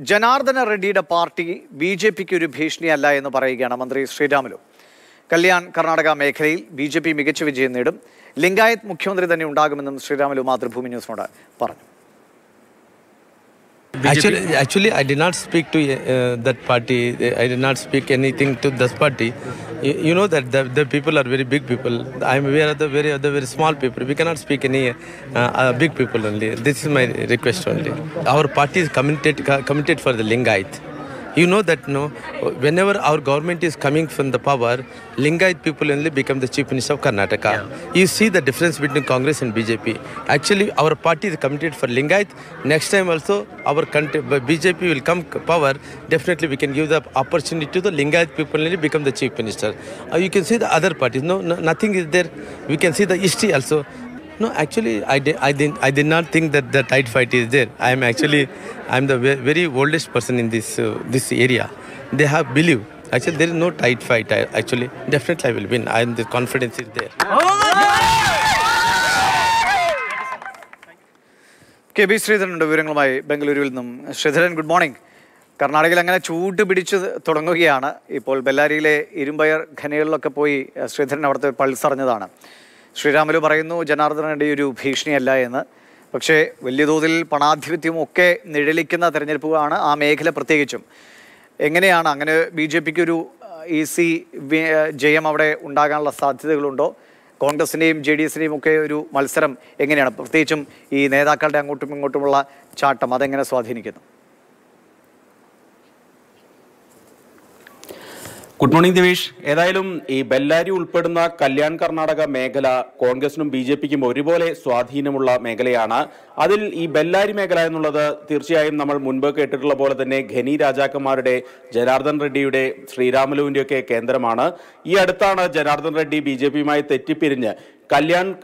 Janardhana Reddy's party, BJP Kuru Bhishni Alla in the Paragana Mandri Sreeramulu. Kalyan, Karnataka Mekhil, BJP Mikichi Nidum, Lingayat Mukhundri the New Dagamanam Sreeramulu Mathrubhumi News Moda. Actually, I did not speak to that party. I did not speak anything to this party. You know that the people are very big people. We are the very small people. We cannot speak any big people only. This is my request only. Our party is committed for the Lingayat. You know that no. Whenever our government is coming from the power, Lingayat people only become the chief minister of Karnataka. Yeah. You see the difference between Congress and BJP. Actually, our party is committed for Lingayat. Next time also, our country, BJP will come power. Definitely, we can give the opportunity to the Lingayat people only become the chief minister. You can see the other parties. No, nothing is there. We can see the history also. No, actually, I did not think that the tight fight is there. I'm the very oldest person in this area. They have believed. Actually, there is no tight fight. Actually, definitely I will win. The confidence is there. KB Sridharan, Bengaluru, good morning. Karnataka langana choodu pidichu thodangukiyana. Ippol Bellariyile irumbayar ghanikallokke poi Sridharan avarthe palsarnjadana. Sreeramulu Parayunu, Janardhana Reddy Oru Bhishnialla ennu. Pakshe veliya thodil panadhipatyam okke nidhalikkunna therenjeduppukalanu aa mekhala prathyekichum. Enganeyanu angane BJP ku oru easy jayam avade undaaganalla sadhyathakalundo. Congressinteyum JDSinteyum okke oru malsaram enganeyanu prathyekichum ee nethaakkalude angottum ingottummulla chaattam adengane swadheenikkunnu. Good morning, Divish. Edayalum, e Bellary Ulpaduna, Kalyan Karnataka Megala, Congress and BJP Moribole, Swadhinamulla Megalayana, Adil e Bellary Megalanula, Tirchayam Namal Munba Ketulabola, the Neg, Heni Rajakumar Day, Janardhana Reddy Day, Sreeramulu India Kendramana, Yadana, Janardhana Reddy, BJP Mai Tetipirina. Kalyan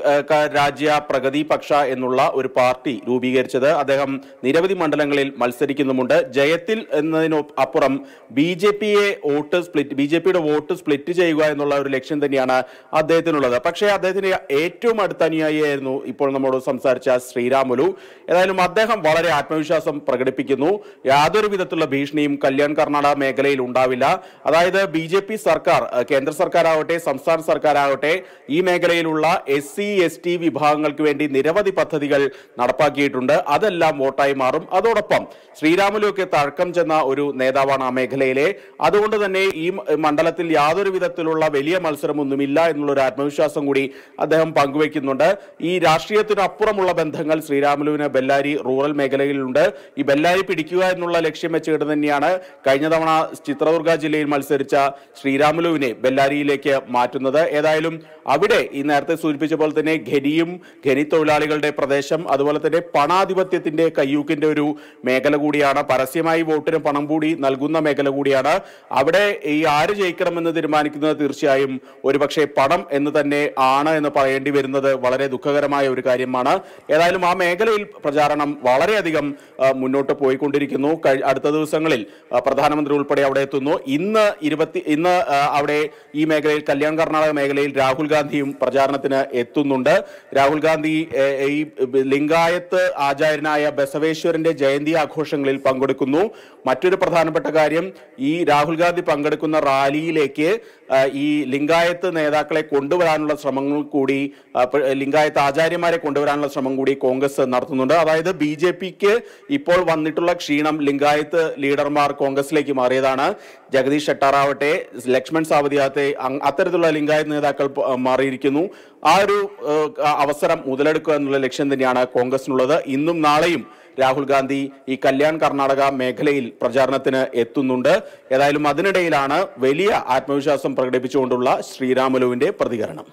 Raja Pragadi Paksha Enula or Party Ruby Gerchada Adaham Nidavati Mandalangal Malsarik in the Munda Jayatil and Apuram BJP voter split BJP voter split Jayuga and Ola election the Niana Adetanula Paksha Adetania Etu Matania no Iponamodo some Sarchas Sreeramulu and Madaham Valare Atmosha some Pragadipikino Yadur with the Tula Bish name Kalyan Karnada Megale Lundavilla Ada BJP Sarkar Kendra Sarkar Aote Samsar Sarkar Aote E Megalula SC, ST, Vibhangal Kuendi, Niravati Pathadigal, Narpa Gitunda, Adala Motai Marum, Adodapam, Sreeramulu Tarkam Jana Uru, Nedavana Megalele, Adonda the name Mandalatil Yadu with the Tulula, Velia Malsaramundumilla, and Lura Atmosha Sangudi, Adaham Panguekinunda, E. Rashiatuna Puramula Benthangal, Sreeramulu in a Bellary, rural Megalunda, E. Bellary Pidicua and Nula Lection Mature than Yana, Kainadavana, Chitraurga Jilil Malsercha, Sreeramulu in a Bellary Lake, Martinada, Edailum, Abide in Arthur. Suripichable the ne Gedium, Genito Laligal de Pradesham, Adavalate, Panadibatinde, Kayukin de Ru, Megalagudiana, Parasimai voted in Panambudi, Nalguna Megalagudiana, Abade, Arj Akram and the Manikina Tirshaim, Uribakshe Padam, and the Ne Ana and the Parendi Virna, the Valare Dukarama, Urikarimana, Elama Megal Prajaranam, Valare Adigam, Munota Poikundrikino, Adatu Sangalil, Pradhanam Rul Padeavatuno, in the Irvati, in the Avade, E. Megal, Kalyan Karnataka Megal, Rahul Gandhi, Prajarna. Etununda, Rahul Gandhi, Lingayat, Ajayanaya, Besaveshwar and Jayandi Akhoshanglil Pangodakunu, Matur Pradhana Patagarium, E. Rahul Gandhi Pangadakuna Rali Lake, E. Lingayat, Nedakle Kunduranla Sramangu Kudi, Lingayat Ajarimare Kunduranla Sramangudi, Congress, Narthunda, either BJPK, Ipol Van Nitulak Shinam, Lingayat, Leader Mar, Congress Lake Maradana, Jagadish Shataravate, Lakshman Savadiate, Atharula Lingayat Nedakal Marikinu. Aru Avasaram Udalakan election the Yana Congress Nulada Indum Nalayim Rahul Gandhi E. Kalyan Karnataka Meghalil Prajarnatina Etununda Edailu Madina Dailana Velia Atmosha Pragadipichondula Sreeramulu in De Pradigaranam.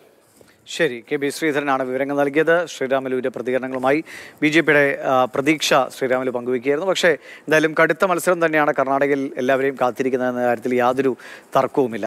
Sherry KB Sridharan Virangalageda, Sreeramulu Pradiganangamai, BJP Pradiksha, Sreeramulu Banguikir, Vakshe, the Lim Kaditamal Sandana Karnataka Elaverim Kathirikan and Artiliadru Tarkumila.